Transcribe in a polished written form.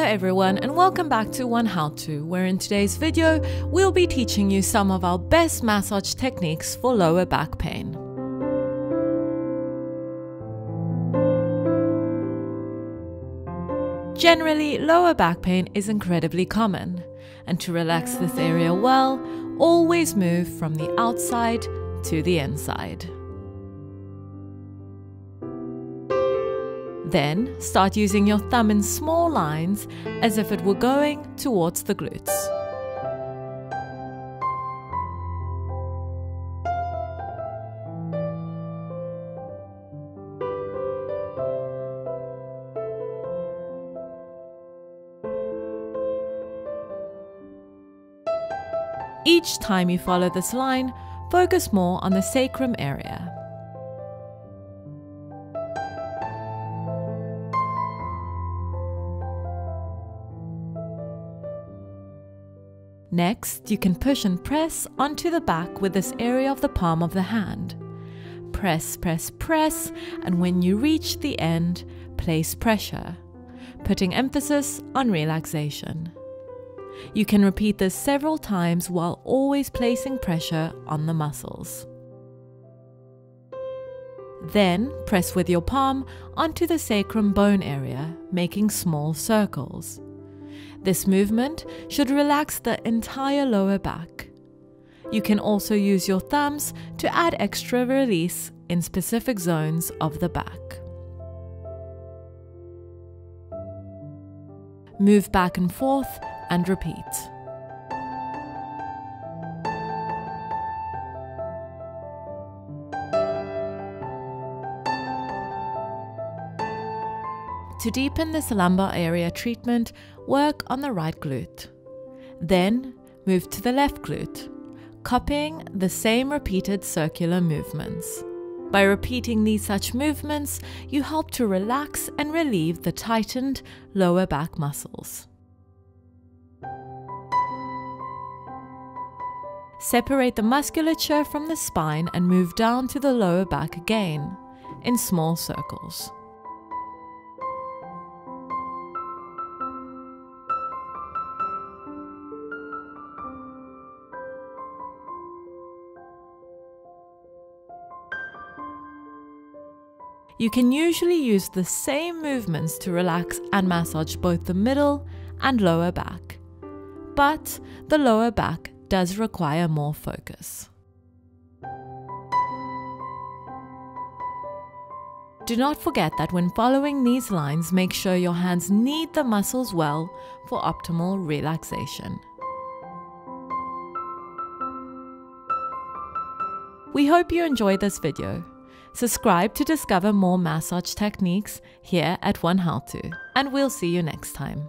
Hello everyone and welcome back to OneHowTo, where in today's video we'll be teaching you some of our best massage techniques for lower back pain. Generally, lower back pain is incredibly common, and to relax this area well, always move from the outside to the inside. Then, start using your thumb in small lines as if it were going towards the glutes. Each time you follow this line, focus more on the sacrum area. Next, you can push and press onto the back with this area of the palm of the hand. Press, press, press, and when you reach the end, place pressure, putting emphasis on relaxation. You can repeat this several times while always placing pressure on the muscles. Then, press with your palm onto the sacrum bone area, making small circles. This movement should relax the entire lower back. You can also use your thumbs to add extra release in specific zones of the back. Move back and forth and repeat. To deepen this lumbar area treatment, work on the right glute. Then move to the left glute, copying the same repeated circular movements. By repeating such movements, you help to relax and relieve the tightened lower back muscles. Separate the musculature from the spine and move down to the lower back again, in small circles. You can usually use the same movements to relax and massage both the middle and lower back, but the lower back does require more focus. Do not forget that when following these lines, make sure your hands knead the muscles well for optimal relaxation. We hope you enjoyed this video. Subscribe to discover more massage techniques here at OneHowTo, and we'll see you next time.